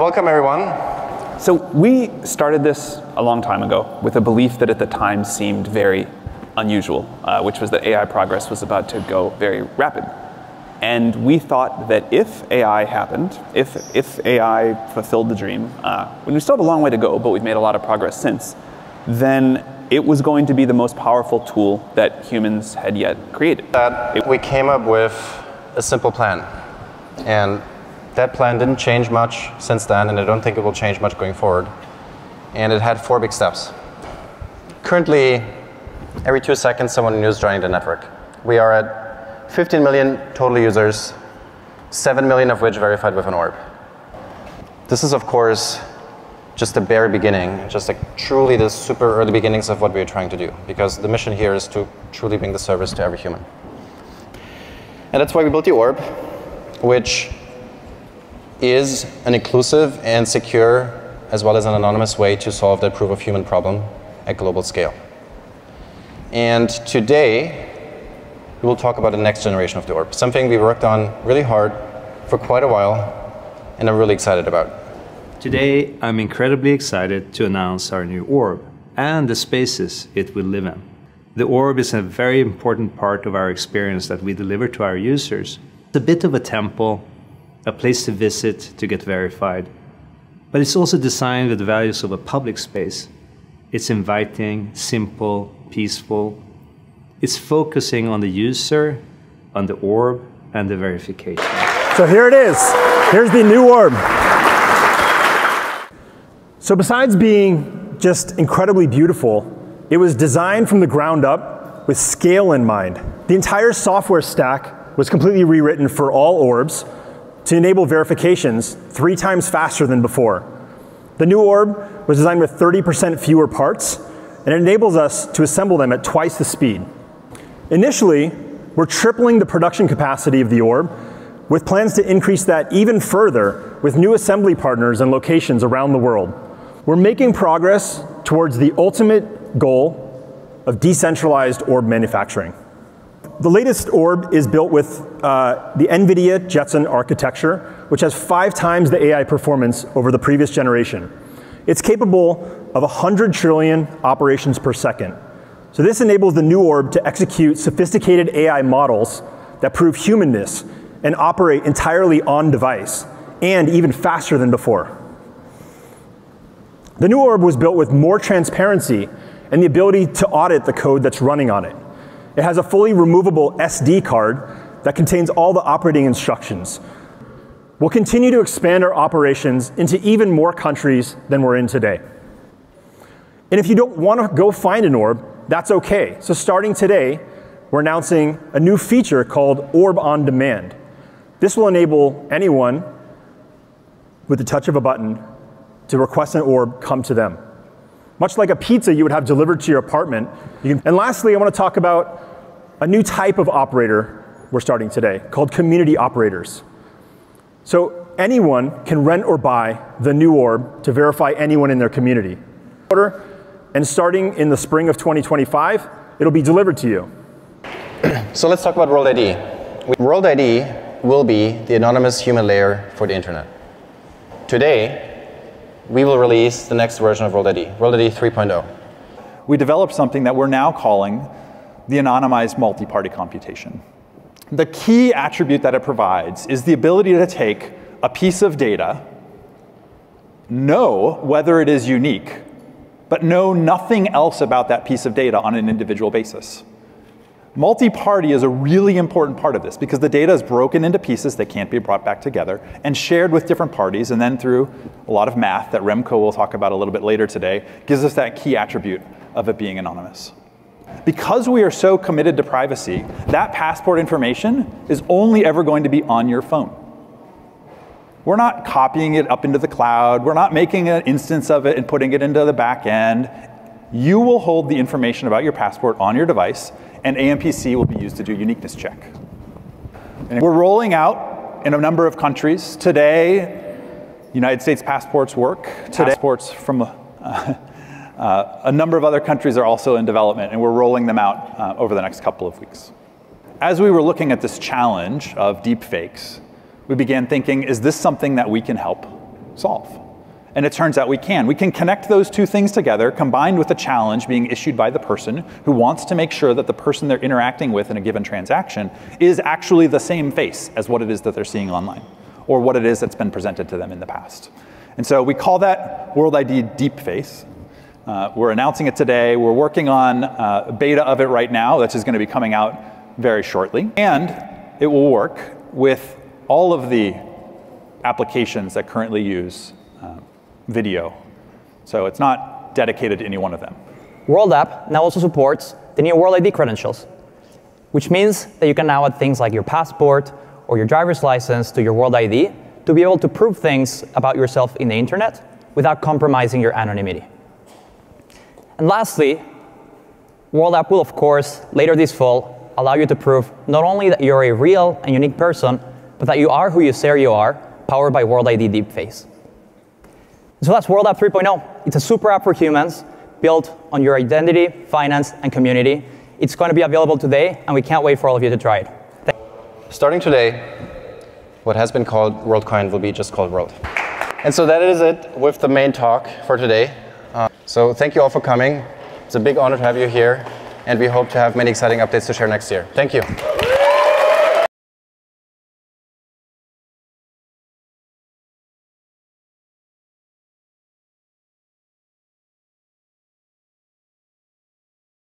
Welcome, everyone. So we started this a long time ago with a belief that at the time seemed very unusual, which was that AI progress was about to go very rapid. And we thought that if AI happened, if AI fulfilled the dream, when we still have a long way to go, but we've made a lot of progress since, then it was going to be the most powerful tool that humans had yet created. We came up with a simple plan. And that plan didn't change much since then, and I don't think it will change much going forward. And it had 4 big steps. Currently, every 2 seconds, someone new is joining the network. We are at 15 million total users, 7 million of which verified with an orb. This is, of course, just the bare beginning, just like truly the super early beginnings of what we're trying to do, because the mission here is to truly bring the service to every human. And that's why we built the orb, which is an inclusive and secure, as well as an anonymous way to solve that proof of human problem at global scale. And today, we will talk about the next generation of the orb, something we worked on really hard for quite a while, and I'm really excited about. Today, I'm incredibly excited to announce our new orb and the spaces it will live in. The orb is a very important part of our experience that we deliver to our users. It's a bit of a temple, a place to visit to get verified, but it's also designed with the values of a public space. It's inviting, simple, peaceful. It's focusing on the user, on the orb, and the verification. So here it is. Here's the new orb. So besides being just incredibly beautiful, it was designed from the ground up with scale in mind. The entire software stack was completely rewritten for all orbs to enable verifications 3 times faster than before. The new orb was designed with 30% fewer parts, and it enables us to assemble them at 2x the speed. Initially, we're tripling the production capacity of the orb with plans to increase that even further with new assembly partners and locations around the world. We're making progress towards the ultimate goal of decentralized orb manufacturing. The latest orb is built with the NVIDIA Jetson architecture, which has 5 times the AI performance over the previous generation. It's capable of 100 trillion operations per second. So this enables the new orb to execute sophisticated AI models that prove humanness and operate entirely on device, and even faster than before. The new orb was built with more transparency and the ability to audit the code that's running on it. It has a fully removable SD card that contains all the operating instructions. We'll continue to expand our operations into even more countries than we're in today. And if you don't want to go find an orb, that's okay. So starting today, we're announcing a new feature called Orb on Demand. This will enable anyone with the touch of a button to request an orb come to them. Much like a pizza you would have delivered to your apartment. And lastly, I want to talk about a new type of operator we're starting today called community operators. So anyone can rent or buy the new orb to verify anyone in their community. And starting in the spring of 2025, it'll be delivered to you. So let's talk about World ID. World ID will be the anonymous human layer for the internet. Today, we will release the next version of World ID, World ID 3.0. We developed something that we're now calling the Anonymized Multi-Party Computation. The key attribute that it provides is the ability to take a piece of data, know whether it is unique, but know nothing else about that piece of data on an individual basis. Multi-party is a really important part of this because the data is broken into pieces that can't be brought back together and shared with different parties, and then through a lot of math that Remco will talk about a little bit later today, gives us that key attribute of it being anonymous. Because we are so committed to privacy, that passport information is only ever going to be on your phone. We're not copying it up into the cloud. We're not making an instance of it and putting it into the back end. You will hold the information about your passport on your device, and AMPC will be used to do uniqueness check. And we're rolling out in a number of countries. Today, United States passports work. Today, passports from a number of other countries are also in development, and we're rolling them out over the next couple of weeks. As we were looking at this challenge of deepfakes, we began thinking, is this something that we can help solve. And it turns out we can. We can connect those two things together, combined with a challenge being issued by the person who wants to make sure that the person they're interacting with in a given transaction is actually the same face as what it is that they're seeing online, or what it is that's been presented to them in the past. And so we call that World ID DeepFace. We're announcing it today. We're working on a beta of it right now. That's just going to be coming out very shortly. And it will work with all of the applications that currently use video. So it's not dedicated to any one of them. World App now also supports the new World ID credentials, which means that you can now add things like your passport or your driver's license to your World ID to be able to prove things about yourself in the internet without compromising your anonymity. And lastly, World App will, of course, later this fall, allow you to prove not only that you're a real and unique person, but that you are who you say you are, powered by World ID DeepFace. So that's World App 3.0. It's a super app for humans, built on your identity, finance, and community. It's going to be available today, and we can't wait for all of you to try it. Starting today, what has been called WorldCoin will be just called World. And so that is it with the main talk for today. So thank you all for coming. It's a big honor to have you here, and we hope to have many exciting updates to share next year. Thank you.